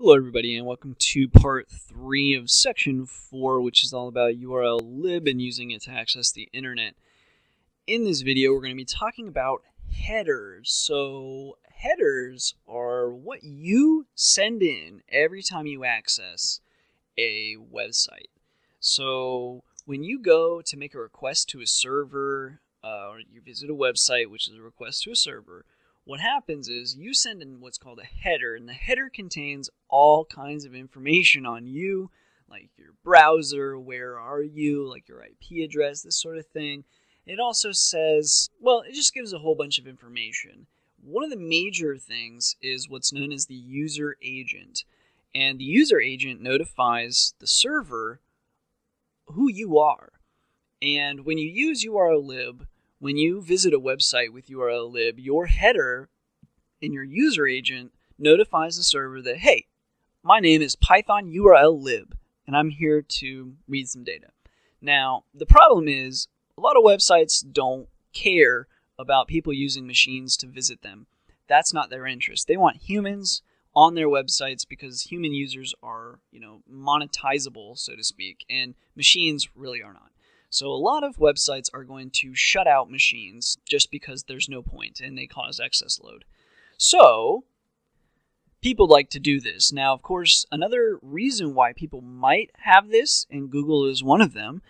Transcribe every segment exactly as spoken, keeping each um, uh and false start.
Hello everybody, and welcome to part three of section four, which is all about urllib and using it to access the internet. In this video, we're going to be talking about headers. So headers are what you send in every time you access a website. So when you go to make a request to a server, uh, or you visit a website, which is a request to a server, what happens is you send in what's called a header, and the header contains all kinds of information on you, like your browser, where are you, like your I P address, this sort of thing. It also says, well, it just gives a whole bunch of information. One of the major things is what's known as the user agent, and the user agent notifies the server who you are. And when you use urllib, when you visit a website with urllib, your header and your user agent notifies the server that, hey, my name is Python urllib, and I'm here to read some data. Now, the problem is a lot of websites don't care about people using machines to visit them. That's not their interest. They want humans on their websites because human users are, you know, monetizable, so to speak, and machines really are not. So a lot of websites are going to shut out machines just because there's no point and they cause excess load. So people like to do this. Now, of course, another reason why people might have this, and Google is one of them,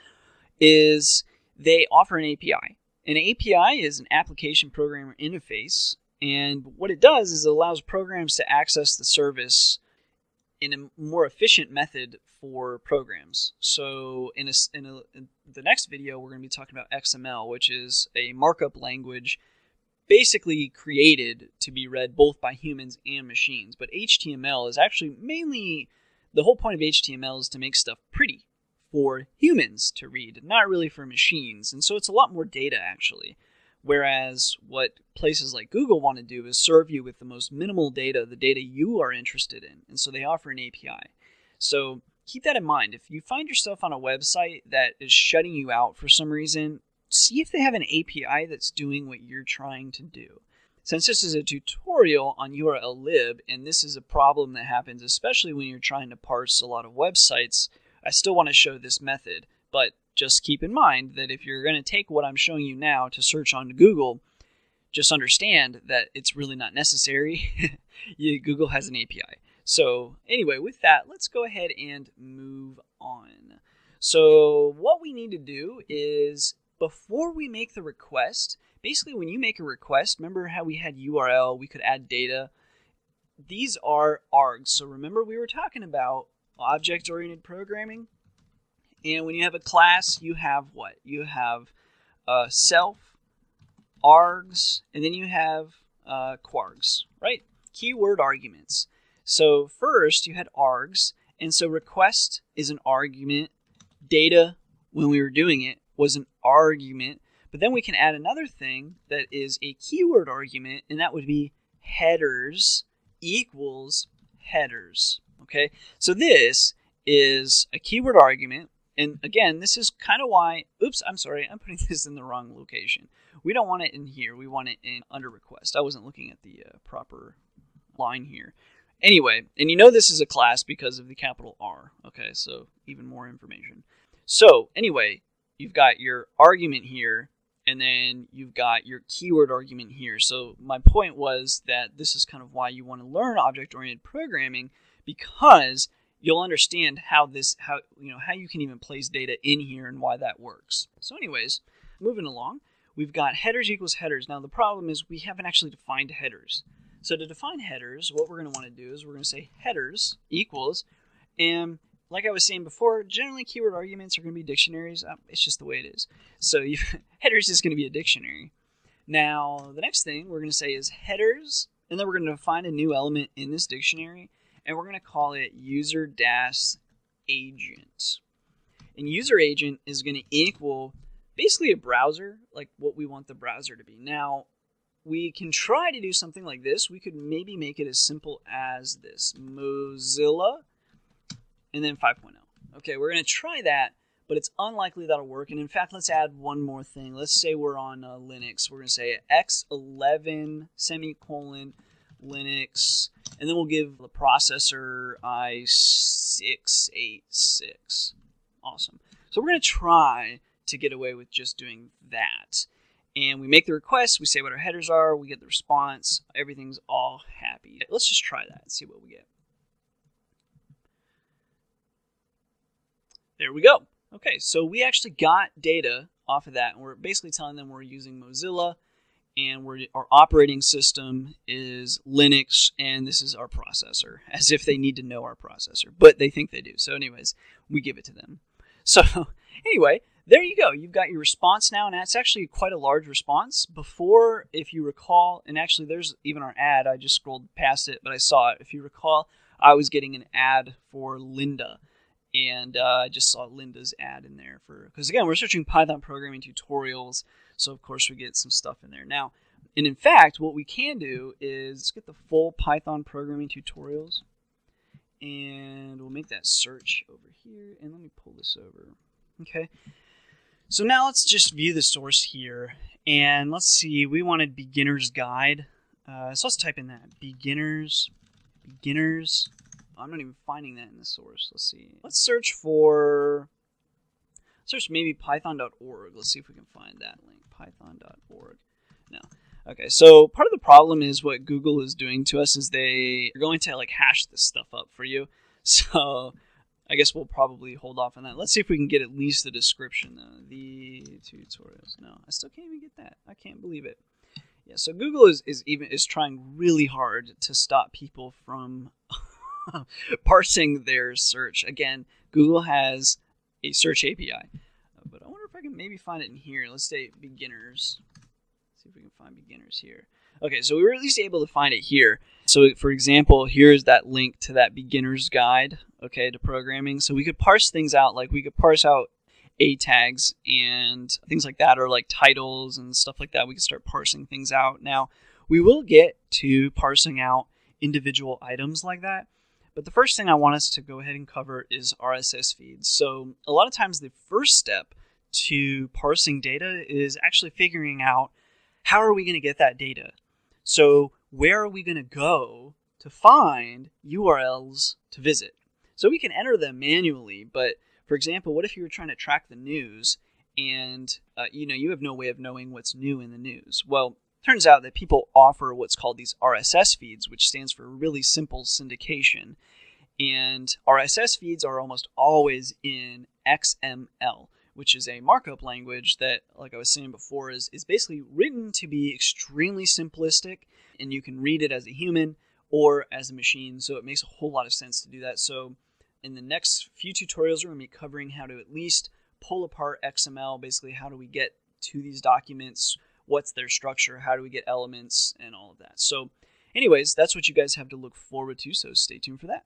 is they offer an A P I. An A P I is an application programmer interface, and what it does is it allows programs to access the service in a more efficient method for programs. So in, a, in, a, in the next video, we're going to be talking about X M L, which is a markup language basically created to be read both by humans and machines. But H T M L is actually mainly, the whole point of H T M L is to make stuff pretty for humans to read, not really for machines. And so it's a lot more data actually. Whereas what places like Google want to do is serve you with the most minimal data, the data you are interested in. And so they offer an A P I. So keep that in mind. If you find yourself on a website that is shutting you out for some reason, see if they have an A P I that's doing what you're trying to do. Since this is a tutorial on urllib, and this is a problem that happens, especially when you're trying to parse a lot of websites, I still want to show this method, but just keep in mind that if you're going to take what I'm showing you now to search on Google, just understand that it's really not necessary. you, Google has an A P I. So anyway, with that, let's go ahead and move on. So what we need to do is before we make the request, basically when you make a request, remember how we had U R L, we could add data. These are args. So remember we were talking about object-oriented programming. And when you have a class, you have what? You have uh, self, args, and then you have uh, quargs, right? Keyword arguments. So first you had args, and so request is an argument. Data, when we were doing it, was an argument. But then we can add another thing that is a keyword argument, and that would be headers equals headers, okay? So this is a keyword argument. And again, this is kind of why, oops, I'm sorry, I'm putting this in the wrong location. We don't want it in here. We want it in under request. I wasn't looking at the uh, proper line here. Anyway, and you know this is a class because of the capital R. Okay, so even more information. So anyway, you've got your argument here, and then you've got your keyword argument here. So my point was that this is kind of why you want to learn object-oriented programming, because you'll understand how this, how, you know, how you can even place data in here and why that works. So anyways, moving along, we've got headers equals headers. Now the problem is we haven't actually defined headers. So to define headers, what we're going to want to do is we're going to say headers equals, and like I was saying before, generally keyword arguments are going to be dictionaries. It's just the way it is. So you, headers is going to be a dictionary. Now the next thing we're going to say is headers, and then we're going to define a new element in this dictionary. And we're going to call it user-agent. And user-agent is going to equal basically a browser, like what we want the browser to be. Now, we can try to do something like this. We could maybe make it as simple as this. Mozilla, and then five point oh. Okay, we're going to try that, but it's unlikely that'll work. And in fact, let's add one more thing. Let's say we're on uh, Linux. We're going to say x eleven, semicolon, Linux, And then we'll give the processor I six eighty-six. Awesome. So we're going to try to get away with just doing that. And we make the request, we say what our headers are, we get the response, everything's all happy. Let's just try that and see what we get. There we go. Okay, so we actually got data off of that, and we're basically telling them we're using Mozilla, and we're, our operating system is Linux, and this is our processor, as if they need to know our processor, but they think they do. So anyways, we give it to them. So anyway, there you go. You've got your response now, and that's actually quite a large response. Before, if you recall, and actually there's even our ad. I just scrolled past it, but I saw it. If you recall, I was getting an ad for Lynda, and uh, I just saw Lynda's ad in there for, because again, we're searching Python programming tutorials, so of course we get some stuff in there. Now, and in fact, what we can do is get the full Python programming tutorials, and we'll make that search over here, and let me pull this over. Okay, so now let's just view the source here, and let's see, we wanted beginner's guide, uh, so let's type in that, beginners, beginners, I'm not even finding that in the source. Let's see. Let's search for, search maybe python dot org. Let's see if we can find that link, python dot org. No. Okay, so part of the problem is what Google is doing to us is they are going to like hash this stuff up for you. So I guess we'll probably hold off on that. Let's see if we can get at least the description though. The tutorials. No, I still can't even get that. I can't believe it. Yeah, so Google is, is even is trying really hard to stop people from parsing their search. Again, Google has a search A P I, uh, but I wonder if I can maybe find it in here. Let's say beginners. Let's see if we can find beginners here. Okay, so we were at least able to find it here. So for example, here's that link to that beginner's guide, okay, to programming. So we could parse things out, like we could parse out A tags and things like that, or like titles and stuff like that. We could start parsing things out. Now, we will get to parsing out individual items like that. But the first thing I want us to go ahead and cover is R S S feeds. So a lot of times the first step to parsing data is actually figuring out how are we going to get that data? So where are we going to go to find U R Ls to visit? So we can enter them manually, but for example, what if you were trying to track the news and uh, you know, you have no way of knowing what's new in the news? Well, turns out that people offer what's called these R S S feeds, which stands for really simple syndication. And R S S feeds are almost always in X M L, which is a markup language that, like I was saying before, is, is basically written to be extremely simplistic, and you can read it as a human or as a machine. So it makes a whole lot of sense to do that. So in the next few tutorials, we're going to be covering how to at least pull apart X M L, basically how do we get to these documents, what's their structure, how do we get elements, and all of that. So anyways, that's what you guys have to look forward to, so stay tuned for that.